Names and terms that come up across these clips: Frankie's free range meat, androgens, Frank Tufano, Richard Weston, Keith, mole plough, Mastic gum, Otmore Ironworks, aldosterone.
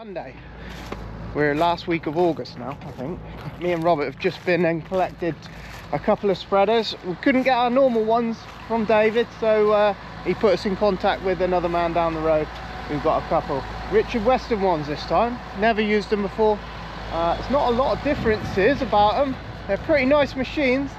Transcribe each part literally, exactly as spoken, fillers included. Monday. We're last week of August now, I think. Me and Robert have just been and collected a couple of spreaders. We couldn't get our normal ones from David, so uh, he put us in contact with another man down the road who got a couple. Richard Weston ones this time. Never used them before. Uh, it's not a lot of differences about them. They're pretty nice machines.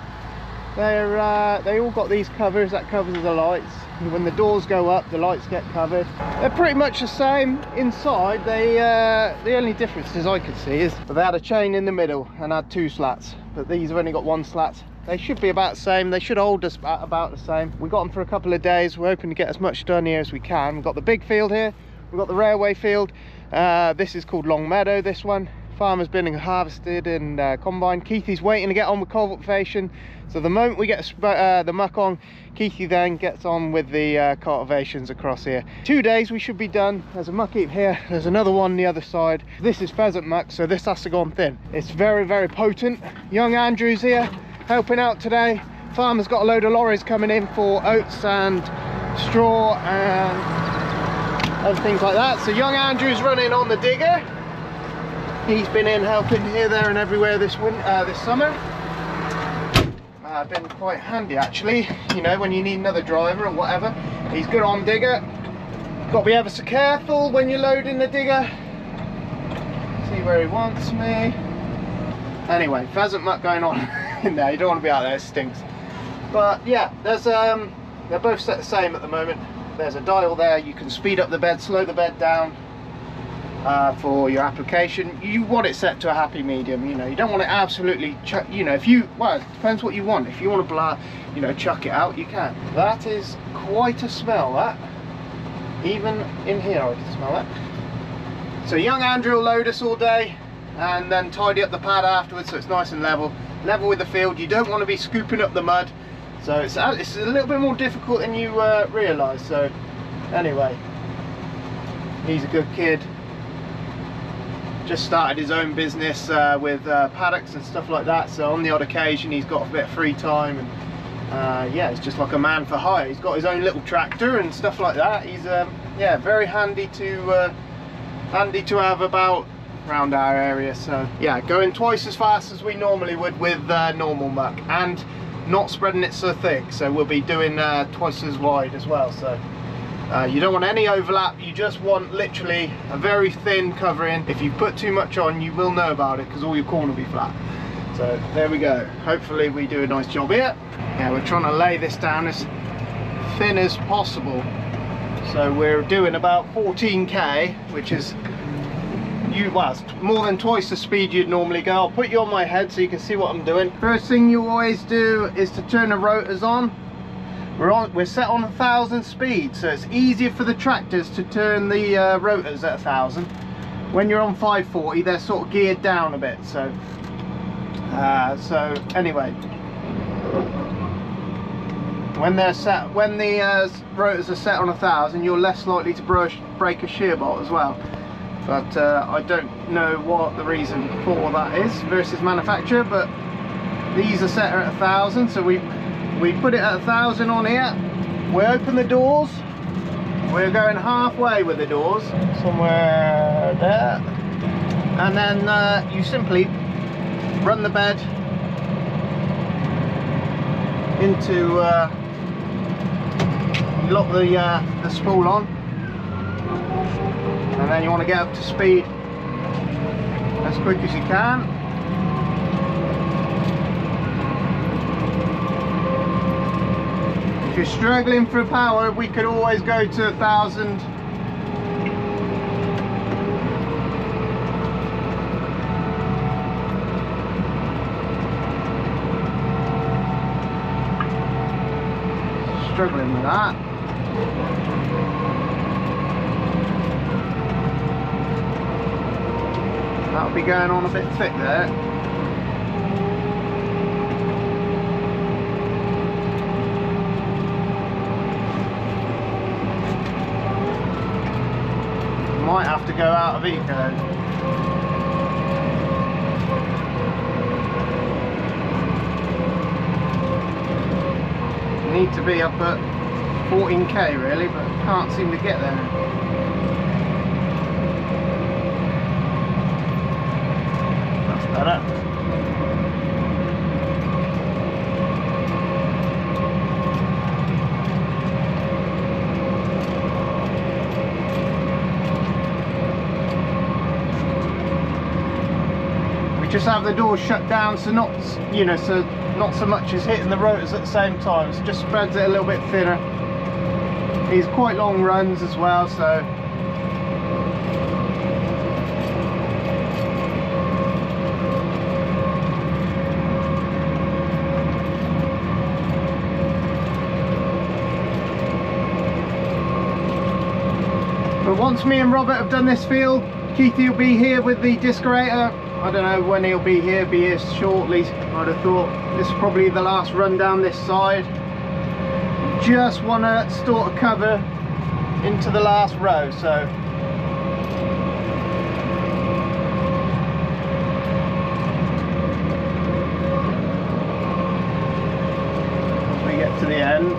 They're uh, they all got these covers. That covers the lights. When the doors go up, the lights get covered. They're pretty much the same inside. They uh, the only differences I could see is they had a chain in the middle and had two slats, but these have only got one slat. They should be about the same. They should hold us about the same. We got them for a couple of days. We're hoping to get as much done here as we can. We've got the big field here. We've got the railway field. Uh, this is called Long Meadow. This one. Farmer's been harvested and uh, combined. Keithy's waiting to get on with cultivation, so the moment we get uh, the muck on, Keithy then gets on with the uh, cultivations across here. Two days we should be done. There's a muck heap here, there's another one on the other side. This is pheasant muck, so this has to go on thin. It's very very potent. Young Andrew's here helping out today. Farmer's got a load of lorries coming in for oats and straw and other things like that, so young Andrew's running on the digger. He's been in helping here, there and everywhere this win uh, this summer. Uh, been quite handy actually, you know, when you need another driver or whatever. He's good on digger. Got to be ever so careful when you're loading the digger. See where he wants me. Anyway, pheasant muck going on in there. You don't want to be out there, it stinks. But yeah, there's um, they're both set the same at the moment. There's a dial there, you can speed up the bed, slow the bed down. Uh, for your application, you want it set to a happy medium. You know, you don't want it absolutely chuck, you know, if you, well, it depends what you want. If you want to blah, you know, chuck it out, you can. That is quite a smell, that. Even in here I can smell it. So young Andrew will load us all day and then tidy up the pad afterwards, so it's nice and level level with the field. You don't want to be scooping up the mud, so it's, it's a little bit more difficult than you uh, realise. So anyway, he's a good kid. Just started his own business uh, with uh, paddocks and stuff like that, so on the odd occasion he's got a bit of free time and uh, yeah, it's just like a man for hire. He's got his own little tractor and stuff like that. He's um, yeah, very handy to uh, handy to have about around our area. So yeah, going twice as fast as we normally would with uh, normal muck and not spreading it so thick, so we'll be doing uh, twice as wide as well. So Uh, you don't want any overlap, you just want literally a very thin covering. If you put too much on, you will know about it because all your corn will be flat. So there we go. Hopefully we do a nice job here. Yeah, we're trying to lay this down as thin as possible. So we're doing about fourteen K, which is you well, more than twice the speed you'd normally go. I'll put you on my head so you can see what I'm doing. First thing you always do is to turn the rotors on. We're, on, we're set on a thousand speed, so it's easier for the tractors to turn the uh, rotors at a thousand. When you're on five forty, they're sort of geared down a bit. So, uh, so anyway, when they're set, when the uh, rotors are set on a thousand, you're less likely to brush, break a shear bolt as well. But uh, I don't know what the reason for that is versus manufacturer. But these are set at a thousand, so we. We put it at a thousand on here. We open the doors. We're going halfway with the doors, somewhere there. And then uh, you simply run the bed into. Uh, you lock the uh, the spool on, and then you want to get up to speed as quick as you can. If you're struggling for power, we could always go to a thousand. Struggling with that. That'll be going on a bit thick there. Might have to go out of eco. Need to be up at fourteen K really, but can't seem to get there. coming up. We just have the doors shut down, so not, you know, so not so much as hitting the rotors at the same time. So just spreads it a little bit thinner. These quite long runs as well, so. But once me and Robert have done this field, Keithy will be here with the discorator. I don't know when he'll be here, be here shortly, I'd have thought. This is probably the last run down this side. Just want to sort of cover into the last row, so we get to the end.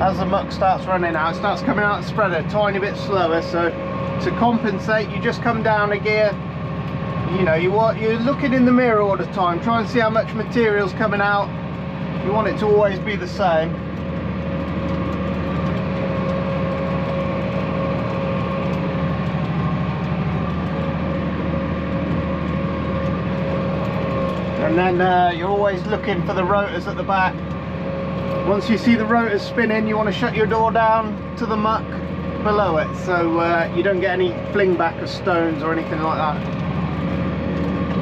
As the muck starts running out, it starts coming out the spreader a tiny bit slower, so to compensate you just come down a gear. You know, you want, you're looking in the mirror all the time, try and see how much material's coming out. You want it to always be the same. And then uh, you're always looking for the rotors at the back. Once you see the rotors spinning, you want to shut your door down to the muck below it, so uh, you don't get any fling back of stones or anything like that.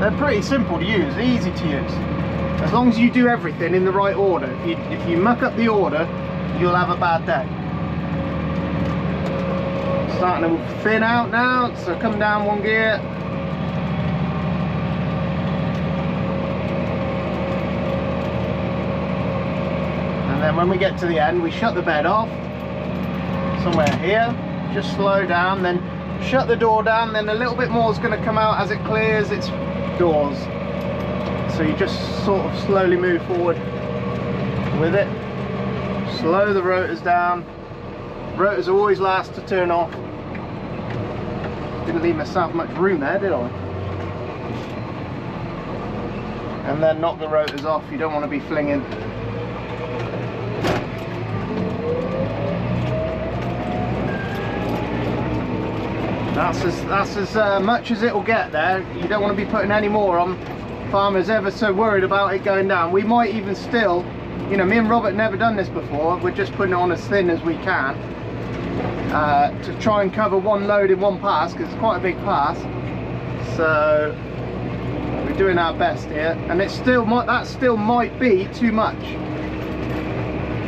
They're pretty simple to use, easy to use, as long as you do everything in the right order. If you, if you muck up the order, you'll have a bad day. Starting to thin out now, so come down one gear. And when we get to the end, we shut the bed off somewhere here, just slow down, then shut the door down, then a little bit more is going to come out as it clears its doors, so you just sort of slowly move forward with it. Slow the rotors down. Rotors are always last to turn off. Didn't leave myself much room there, did I? And then knock the rotors off. You don't want to be flinging. That's as, that's as uh, much as it will get there. You don't want to be putting any more on. Farmers ever so worried about it going down. We might even still, you know, me and Robert never done this before. We're just putting it on as thin as we can uh, to try and cover one load in one pass, because it's quite a big pass. So we're doing our best here, and it still might, that still might be too much.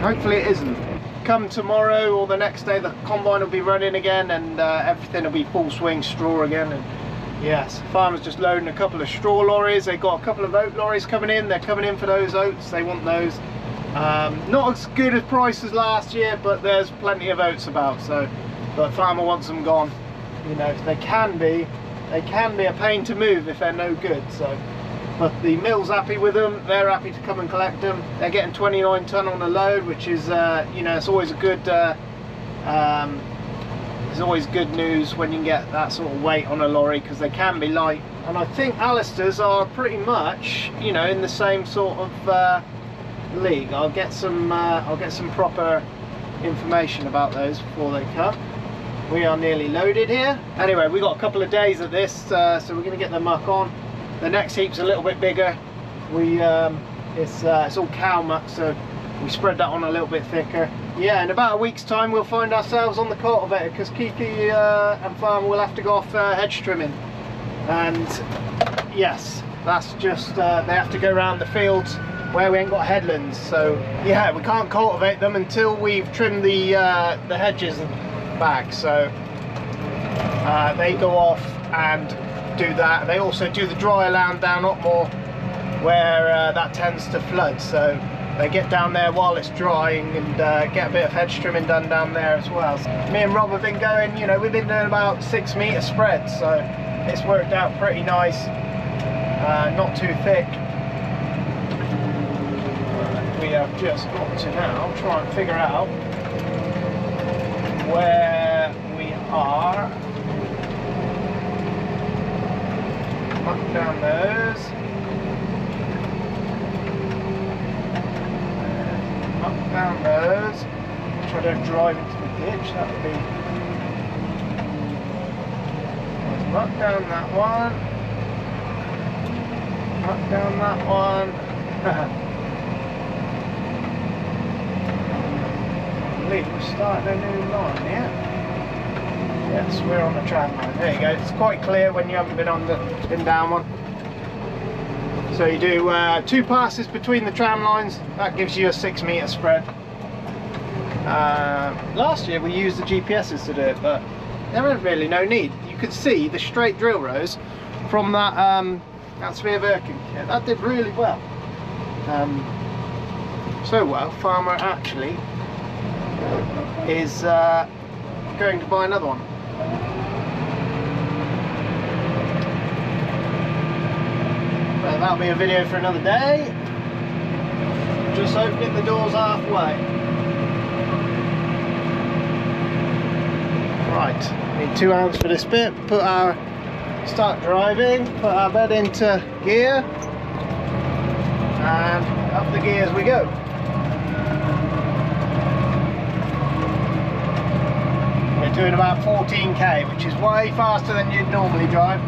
Hopefully it isn't. Come tomorrow or the next day, the combine will be running again, and uh, everything will be full swing straw again. And yes, farmers just loading a couple of straw lorries. They've got a couple of oat lorries coming in. They're coming in for those oats. They want those. Um, not as good a price as last year, but there's plenty of oats about. So, but farmer wants them gone. You know, they can be, they can be a pain to move if they're no good. So, but the mill's happy with them. They're happy to come and collect them. They're getting twenty-nine ton on a load, which is, uh, you know, it's always a good, uh, um, it's always good news when you can get that sort of weight on a lorry, because they can be light. And I think Alistair's are pretty much, you know, in the same sort of uh, league. I'll get some, uh, I'll get some proper information about those before they come. We are nearly loaded here. Anyway, we've got a couple of days of this, uh, so we're going to get the muck on. The next heap's a little bit bigger. We um, it's, uh, it's all cow muck, so we spread that on a little bit thicker. Yeah, in about a week's time we'll find ourselves on the cultivator, because Kiki uh, and Farmer will have to go off uh, hedge trimming. And yes, that's just, uh, they have to go around the fields where we ain't got headlands. So yeah, we can't cultivate them until we've trimmed the, uh, the hedges back. So uh, they go off and do that. They also do the drier land down Otmore, where uh, that tends to flood, so they get down there while it's drying and uh, get a bit of hedge trimming done down there as well. So me and Rob have been going, you know, we've been doing about six metre spreads, so it's worked out pretty nice, uh, not too thick. We have just got to now try and figure out where we are. Back down those. Back down those. Make sure I don't drive into the ditch, that would be... Knock down that one. Knock down that one. I believe we're starting a new line, yeah? Yes, we're on the tram line. There you go. It's quite clear when you haven't been on the been down one. So you do uh, two passes between the tram lines. That gives you a six metre spread. Uh, last year we used the G P S's to do it, but there was really no need. Could see the straight drill rows from that um, that sphere working. Yeah, that did really well. Um, so well, Farmer actually is uh, going to buy another one. Well, that'll be a video for another day. Just opening the doors halfway. Right, need two hours for this bit, put our, start driving, put our bed into gear, and up the gear as we go. We're doing about fourteen K, which is way faster than you'd normally drive,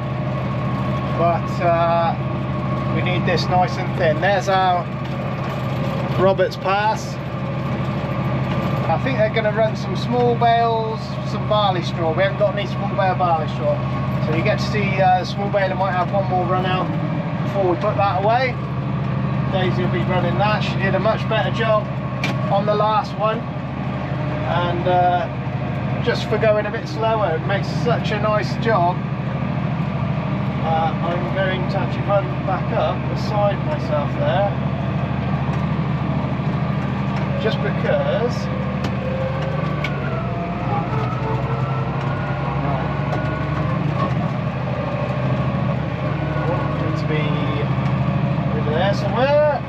but uh, we need this nice and thin. There's our Roberts Pass. I think they're going to run some small bales, some barley straw. We haven't got any small bale barley straw. So you get to see uh, the small baler might have one more run out before we put that away. Daisy will be running that. She did a much better job on the last one. And uh, just for going a bit slower, it makes such a nice job. Uh, I'm going to actually run back up beside myself there. Just because... somewhere.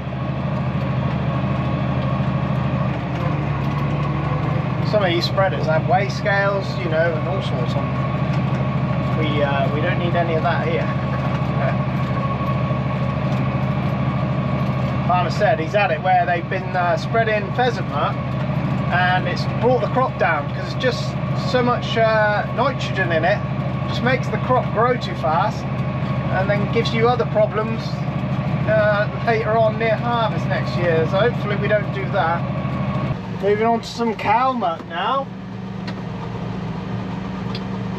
Some of these spreaders have weigh scales, you know, and all sorts on them. We, uh, we don't need any of that here. Farmer said he's had it where they've been uh, spreading pheasant muck and it's brought the crop down because it's just so much uh, nitrogen in it, just makes the crop grow too fast and then gives you other problems Uh, later on near harvest next year, so hopefully we don't do that. Moving on to some cow muck now.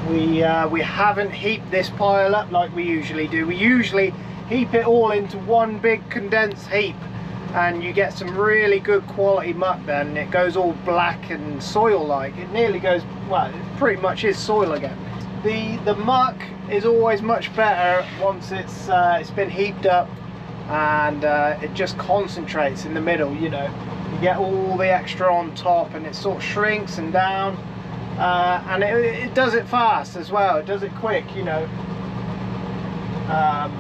We uh, we haven't heaped this pile up like we usually do. We usually heap it all into one big condensed heap and you get some really good quality muck then, and it goes all black and soil like. It nearly goes, well, it pretty much is soil again. The, the muck is always much better once it's uh, it's been heaped up and uh, it just concentrates in the middle, you know. You get all the extra on top and it sort of shrinks and down uh, and it, it does it fast as well, it does it quick, you know. Um,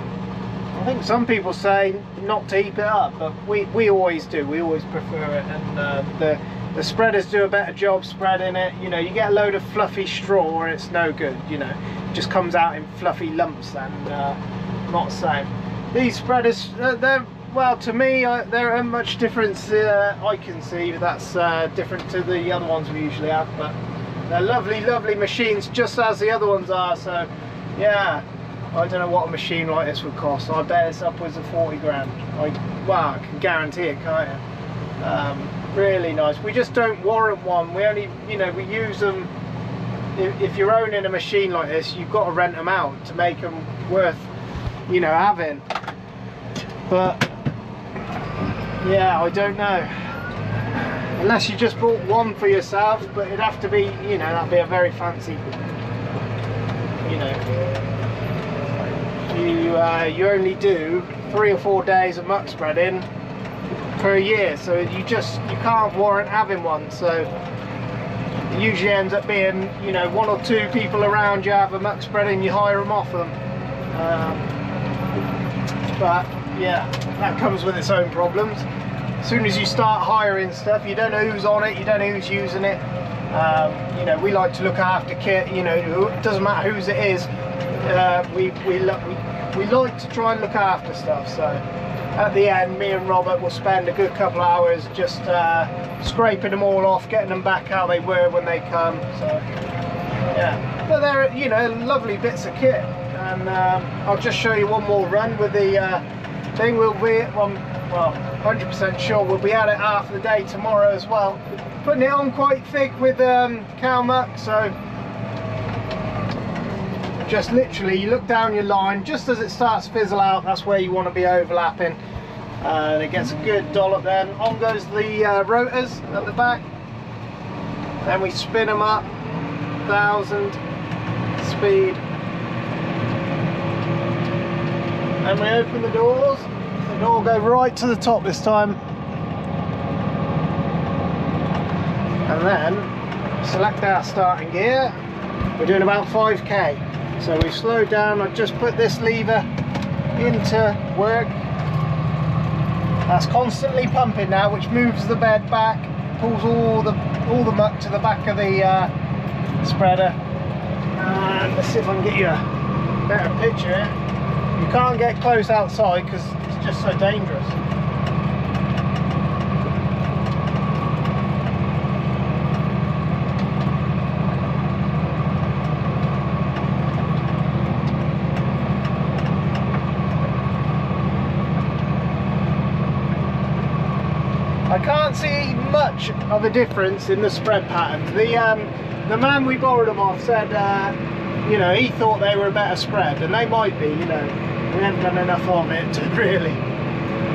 I think some people say not to heap it up, but we, we always do, we always prefer it, and uh, the, the spreaders do a better job spreading it, you know. You get a load of fluffy straw and it's no good, you know. It just comes out in fluffy lumps and uh, not the same. These spreaders, they're, well, to me, there are much difference uh, I can see, but that's uh, different to the other ones we usually have, but they're lovely, lovely machines, just as the other ones are, so, yeah, I don't know what a machine like this would cost. I bet it's upwards of forty grand. I, wow, I can guarantee it, can't you? Um, really nice. We just don't warrant one. We only, you know, we use them, if, if you're owning a machine like this, you've got to rent them out to make them worth, you know, having. But yeah, I don't know, unless you just bought one for yourself, but it'd have to be, you know, that'd be a very fancy, you know, you uh, you only do three or four days of muck spreading per year, so you just, you can't warrant having one, so it usually ends up being, you know, one or two people around you have a muck spreading, you hire them off them. Um, But yeah, that comes with its own problems. As soon as you start hiring stuff, you don't know who's on it, you don't know who's using it. Um, you know, we like to look after kit, you know, it doesn't matter whose it is. Uh, we, we, look, we we like to try and look after stuff, so at the end me and Robert will spend a good couple of hours just uh, scraping them all off, getting them back how they were when they come. So yeah, but they're, you know, lovely bits of kit. And um, I'll just show you one more run with the uh, thing. We'll be, um, well, one hundred percent sure we'll be at it half the day tomorrow as well. Putting it on quite thick with um, cow muck, so just literally you look down your line, just as it starts to fizzle out, that's where you want to be overlapping, uh, and it gets a good dollop. Then on goes the uh, rotors at the back, then we spin them up, thousand speed, and we open the doors. The door go right to the top this time, and then select our starting gear. We're doing about five K. So we've slowed down. I've just put this lever into work. That's constantly pumping now, which moves the bed back, pulls all the all the muck to the back of the uh, spreader. And let's see if I can get you a better picture. You can't get close outside because it's just so dangerous. I can't see much of a difference in the spread pattern. The um, the man we borrowed them off said, uh, you know, he thought they were a better spread, and they might be. You know, we haven't done enough of it to really,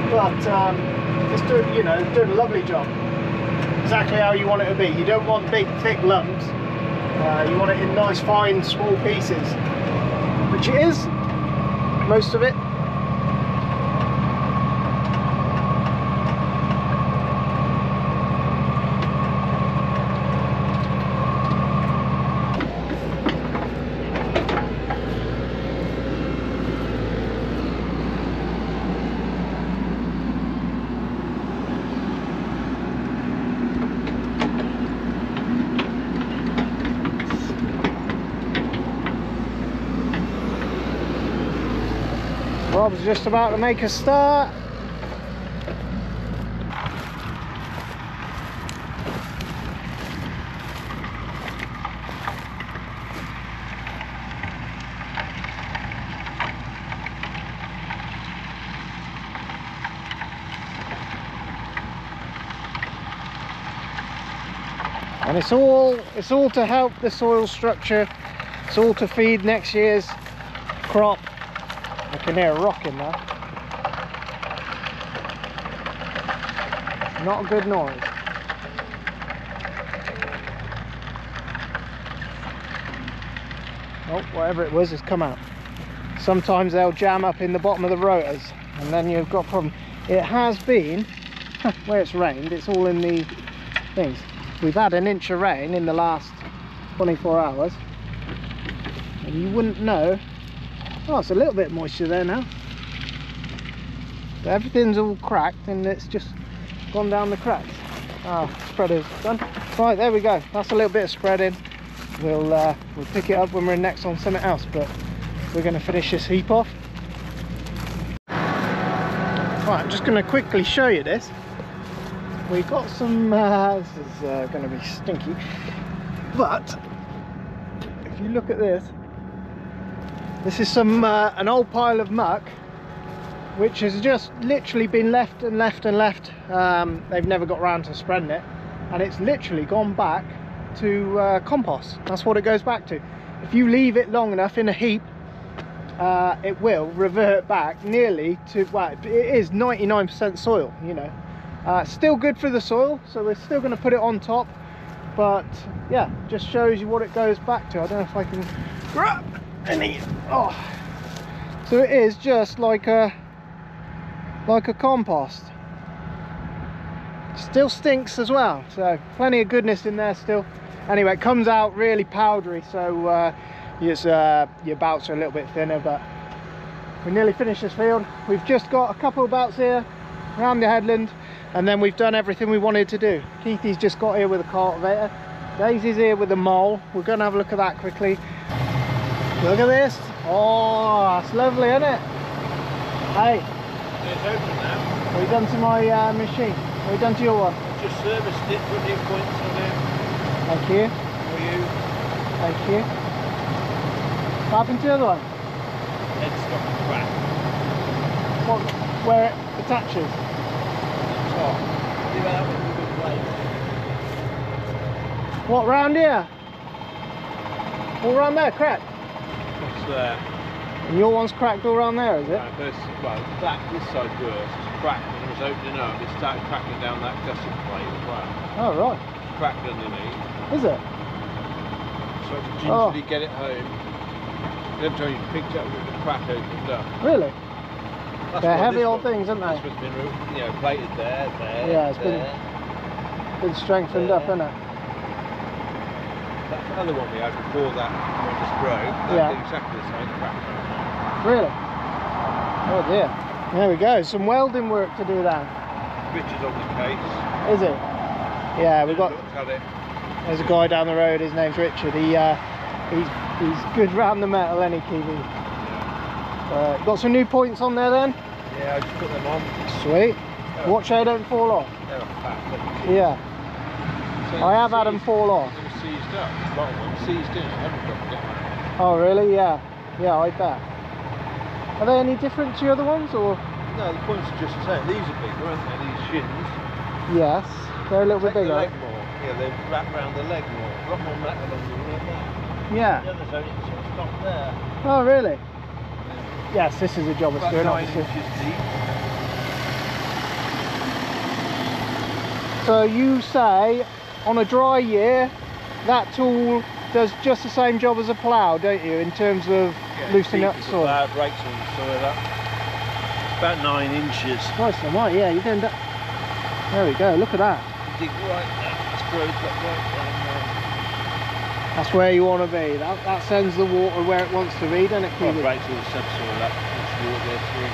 but um, it's doing, you know, doing a lovely job. Exactly how you want it to be. You don't want big thick lumps. Uh, you want it in nice fine small pieces, which it is most of it. Rob's just about to make a start. And it's all it's all to help the soil structure. It's all to feed next year's crop. I can hear a rock in there. Not a good noise. Oh, whatever it was has come out. Sometimes they'll jam up in the bottom of the rotors, and then you've got a problem. It has been, where it's rained, it's all in the things. We've had an inch of rain in the last twenty-four hours, and you wouldn't know. Oh, it's a little bit moisture there now. But everything's all cracked and it's just gone down the cracks. Ah, oh, spreader's done. Right, there we go. That's a little bit of spreading. We'll uh, we'll pick it up when we're next on something else, but we're going to finish this heap off. Right, I'm just going to quickly show you this. We've got some... Uh, this is uh, going to be stinky. But, if you look at this, this is some uh, an old pile of muck which has just literally been left and left and left. Um, they've never got around to spreading it, and it's literally gone back to uh, compost. That's what it goes back to. If you leave it long enough in a heap, uh, it will revert back nearly to, well, it is ninety-nine percent soil, you know. Uh, still good for the soil, so we're still going to put it on top, but yeah, just shows you what it goes back to. I don't know if I can grab. Oh, so it is just like a like a compost. Still stinks as well, so plenty of goodness in there still. Anyway, it comes out really powdery, so uh, uh, your bouts are a little bit thinner, but we nearly finished this field. We've just got a couple of bouts here around the headland, and then we've done everything we wanted to do. Keithy's just got here with a cultivator. Daisy's here with a mole. We're going to have a look at that quickly. Look at this. Oh, Oh, it's lovely, isn't it? Hey. It's open now. What have you done to my uh, machine? What have you done to your one? I just serviced it, put new points on there. Thank you. For you. Thank you. What happened to the other one? It's got crap. What? Where it attaches? The top. Do that with a good blade. What, round here? All round there, cracked? What's there? And your one's cracked all round there, is it? No, this, well, that, this side worse. It's cracked when it was opening up. It started cracking down that gusset plate as well. Oh, right. It's cracked underneath. Is it? So I had to gingerly oh. get it home. Every time you picked up with the crack opened up. Really? That's They're heavy old one, things, aren't they? This one's been, you know, plated there, there, yeah, it's there. Been, been strengthened there. Up, isn't it? That's the other one we had before that, when it just broke, that yeah. did exactly the same crack. Really? Oh dear. There we go, some welding work to do then. Richard's on the case. Is it? Yeah, we've got... It. There's a guy down the road, his name's Richard. He, uh, he's, he's good round the metal, any Kiwi. Yeah. Uh, got some new points on there then? Yeah, I just put them on. Sweet. Oh. Watch they don't fall off. They're fat. Yeah. So I have had them fall off. Seized up, bottom one seized in, haven't got to get one. Oh really? Yeah, yeah, I bet. Are they any different to the other ones or? No, the points are just the same. These are bigger, aren't they? These shins. Yes, they're a little bit bigger. Take the leg more. Yeah, they wrap round the leg more. A lot more metal on the leg there. Yeah. The other zone is sort of stopped there. Oh really? Yeah. Yes, this is a job of doing obviously. About nine inches deep. So you say, on a dry year, that tool does just the same job as a plough, don't you, in terms of yeah, loosening up soil? Yeah, breaks on the soil up. It's about nine inches. Nice and right, yeah, you're doing that. There we go, look at that. You dig right there, it's growth up right down there. That's where you want to be. That, that sends the water where it wants to be, doesn't it, Keith? Well, it breaks all the subsoil up, it's water there through.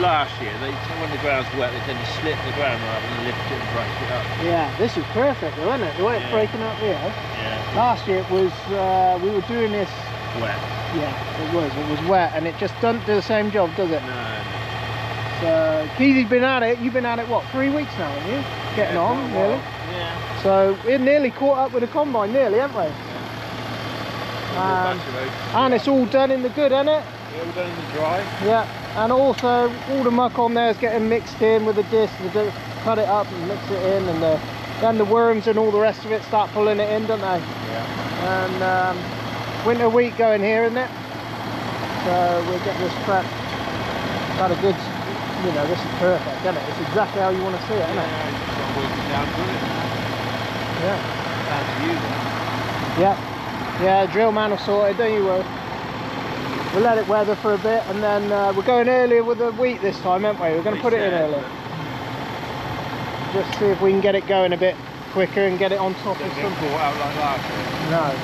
Last year, they, when the ground's wet, they tend to slip the ground rather than lift it and break it up. Yeah, this is perfect though, isn't it? The way yeah. it's breaking up here. Yeah. Last year it was, uh, we were doing this... Wet. Yeah, it was. It was wet and it just doesn't do the same job, does it? No. So, Keith's been at it. You've been at it, what, three weeks now, haven't you? Getting yeah, on, really. Yeah. So, we're nearly caught up with a combine, nearly, haven't we? Yeah. Um, and it's all done in the good, isn't it? Yeah, all done in the dry. Yeah. And also, all the muck on there is getting mixed in with the disc. They don't cut it up and mix it in, and the, then the worms and all the rest of it start pulling it in, don't they? Yeah. And um, winter wheat going here, isn't it? So we'll get this prep. Got a good, you know, this is perfect, isn't it? It's exactly how you want to see it, isn't it? Yeah. Yeah. Yeah. Yeah. Drill man will sort it, don't you worry. We'll let it weather for a bit, and then uh, we're going earlier with the wheat this time, aren't we? We're going to put it in earlier. Just see if we can get it going a bit quicker and get it on top of something. Out like that. No.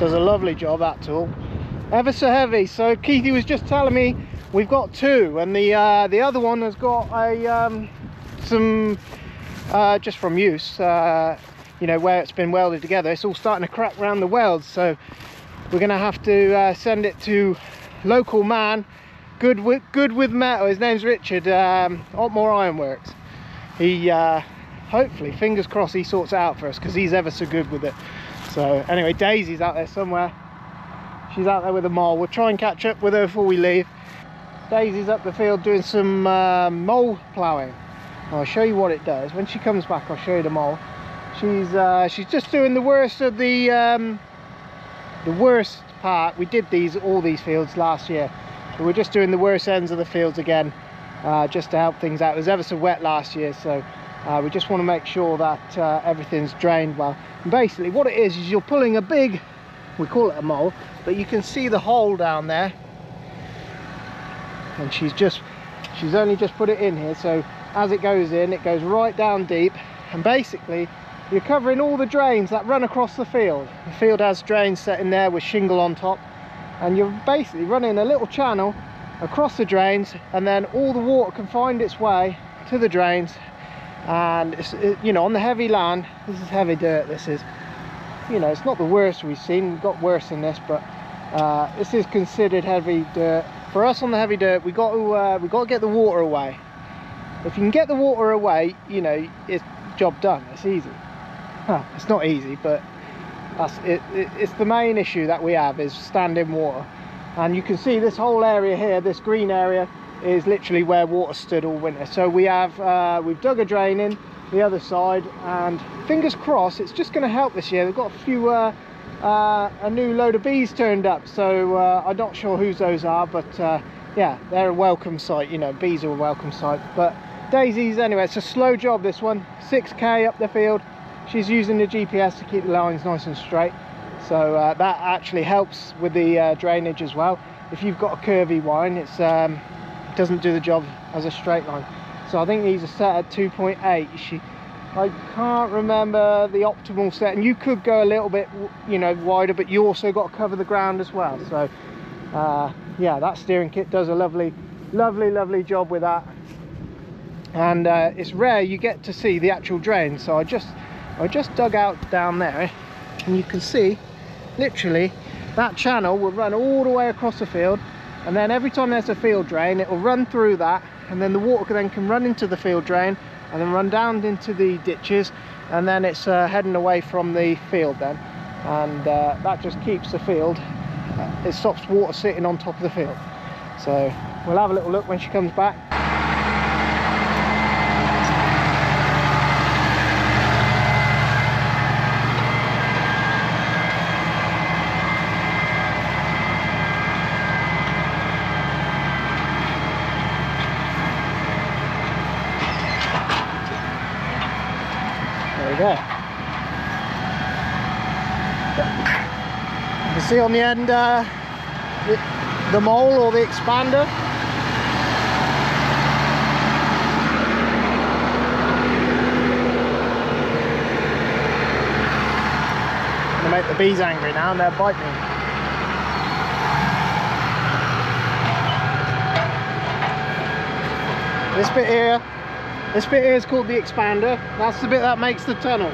Does a lovely job, that tool, ever so heavy. So Keithy was just telling me we've got two, and the uh, the other one has got a um, some uh, just from use, uh, you know, where it's been welded together, it's all starting to crack around the welds. So we're gonna have to uh, send it to local man, good with good with metal. His name's Richard, um, Otmore Ironworks. He uh, hopefully, fingers crossed, he sorts it out for us because he's ever so good with it. So anyway, Daisy's out there somewhere. She's out there with a mole. We'll try and catch up with her before we leave. Daisy's up the field doing some uh, mole ploughing. I'll show you what it does. When she comes back, I'll show you the mole. She's uh, she's just doing the worst of the um, the worst part. We did these all these fields last year, so we're just doing the worst ends of the fields again, uh, just to help things out. It was ever so wet last year, so. Uh, we just want to make sure that uh, everything's drained well. And basically what it is is you're pulling a big, we call it a mole, but you can see the hole down there. And she's just, she's only just put it in here, so as it goes in, it goes right down deep, and basically you're covering all the drains that run across the field. The field has drains set in there with shingle on top, and you're basically running a little channel across the drains, and then all the water can find its way to the drains. And it's, it, you know, on the heavy land, this is heavy dirt. This is, you know, it's not the worst we've seen. We've got worse than this, but uh, this is considered heavy dirt. For us on the heavy dirt, we got to uh, we got to get the water away. If you can get the water away, you know, it's job done. It's easy. Huh, it's not easy, but that's it, it, it's the main issue that we have, is standing water. And you can see this whole area here, this green area, is literally where water stood all winter. So we have uh, we've dug a drain in the other side, and fingers crossed it's just going to help this year. We've got a few uh, uh, a new load of bees turned up, so uh, I'm not sure whose those are, but uh, yeah, they're a welcome sight. You know, bees are a welcome sight, but daisies anyway. It's a slow job, this one. Six K up the field. She's using the G P S to keep the lines nice and straight, so uh, that actually helps with the uh, drainage as well. If you've got a curvy line, it's um, doesn't do the job as a straight line. So I think these are set at two point eight. She, I can't remember the optimal set, and you could go a little bit, you know, wider, but you also got to cover the ground as well. So uh, yeah, that steering kit does a lovely, lovely, lovely job with that. And uh, it's rare you get to see the actual drain. So I just, I just dug out down there, and you can see, literally, that channel will run all the way across the field. And then every time there's a field drain, it'll run through that, and then the water then can run into the field drain and then run down into the ditches, and then it's uh, heading away from the field then. And uh, that just keeps the field, uh, it stops water sitting on top of the field. So we'll have a little look when she comes back. You can see on the end uh, the, the mole or the expander. I'm going to make the bees angry now, and they'll bite me. This bit here, this bit here is called the expander. That's the bit that makes the tunnel.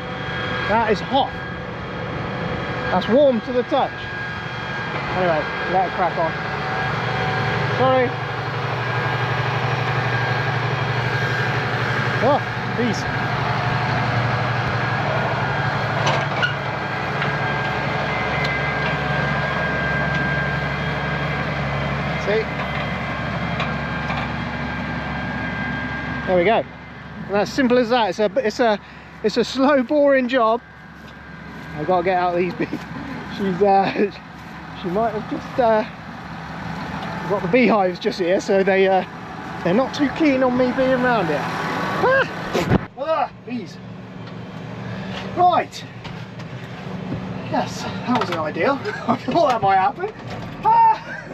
That is hot. That's warm to the touch. Anyway, let it crack on. Sorry. Oh, bees. See? There we go. And that's simple as that. It's a, it's a, it's a slow, boring job. I've got to get out of these bees. She's, uh, she might have just uh, got the beehives just here, so they, uh, they're not too keen on me being around here. Ah! Ah, bees. Right. Yes, that wasn't ideal. I thought that might happen. Ah!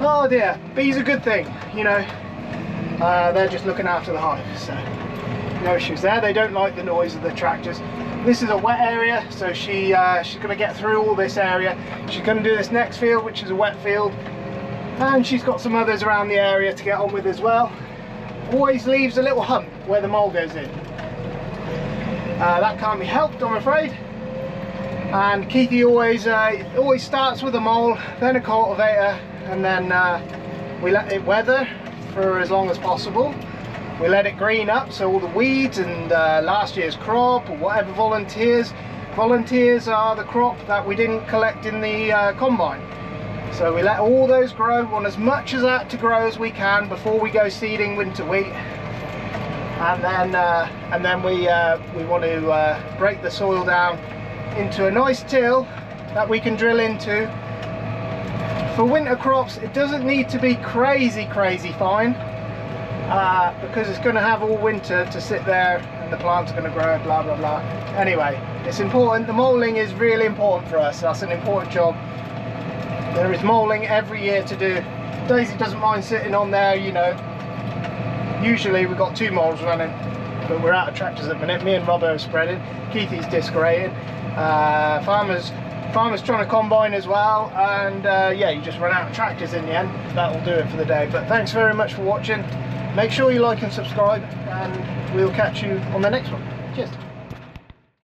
Oh dear, bees are a good thing, you know. Uh, they're just looking after the hive, so no issues there. They don't like the noise of the tractors. This is a wet area, so she uh, she's going to get through all this area. She's going to do this next field, which is a wet field, and she's got some others around the area to get on with as well. Always leaves a little hump where the mole goes in. Uh, that can't be helped, I'm afraid. And Keithy always uh, always starts with a mole, then a cultivator, and then uh, we let it weather for as long as possible. We let it green up, so all the weeds and uh, last year's crop or whatever volunteers. Volunteers are the crop that we didn't collect in the uh, combine. So we let all those grow. We want as much as that to grow as we can before we go seeding winter wheat. And then uh, and then we, uh, we want to uh, break the soil down into a nice till that we can drill into. For winter crops, it doesn't need to be crazy, crazy fine. Uh, because it's going to have all winter to sit there, and the plants are going to grow, blah blah blah. Anyway, it's important. The moling is really important for us. That's an important job. There is moling every year to do. Daisy doesn't mind sitting on there, you know, Usually we've got two moles running, but we're out of tractors at the minute. Me and Robbo are spreading, Keith is disc rating, uh, farmers, farmers trying to combine as well, and uh, yeah, you just run out of tractors in the end. That'll do it for the day, but thanks very much for watching. Make sure you like and subscribe, and we'll catch you on the next one. Cheers.